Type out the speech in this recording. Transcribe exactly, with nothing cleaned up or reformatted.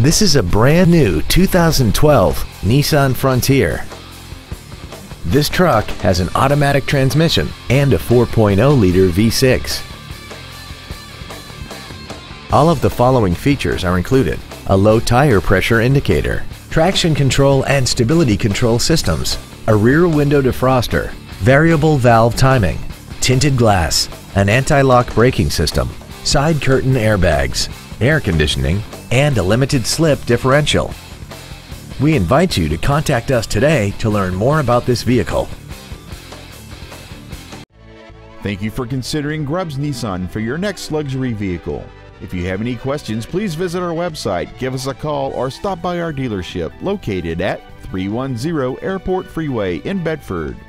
This is a brand new two thousand twelve Nissan Frontier. This truck has an automatic transmission and a four point oh liter V six. All of the following features are included: a low tire pressure indicator, traction control and stability control systems, a rear window defroster, variable valve timing, tinted glass, an anti-lock braking system, side curtain airbags, air conditioning, and a limited slip differential. We invite you to contact us today to learn more about this vehicle. Thank you for considering Grubbs Nissan for your next luxury vehicle. If you have any questions, please visit our website, give us a call, or stop by our dealership located at three one zero Airport Freeway in Bedford.